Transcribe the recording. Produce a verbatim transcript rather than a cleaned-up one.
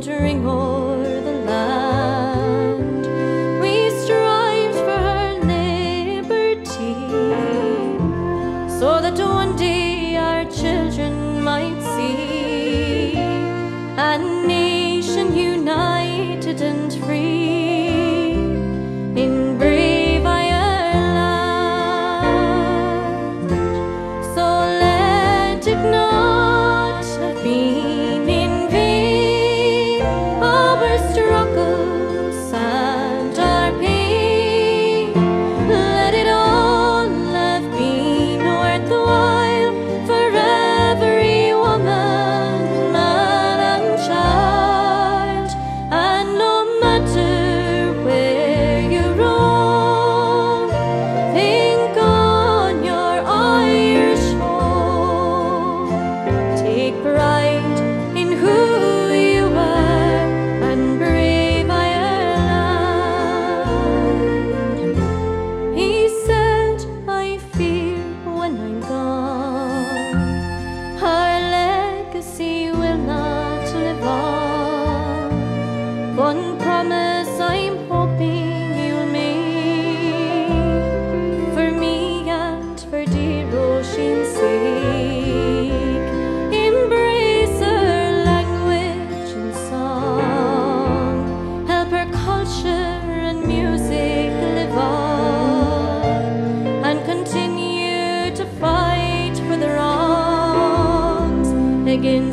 the drink or the land. We strived for her liberty, so that one day our children might see a nation united and free in brave Ireland. So let it not have been struggles and our pain, let it all have been worth the while for every woman, man and child. And no matter where you roam, think on your Irish home. Take pride in who one promise I'm hoping you'll make for me and for dear Oisín's sake. Embrace her language and song, help her culture and music live on, and continue to fight for the wrongs against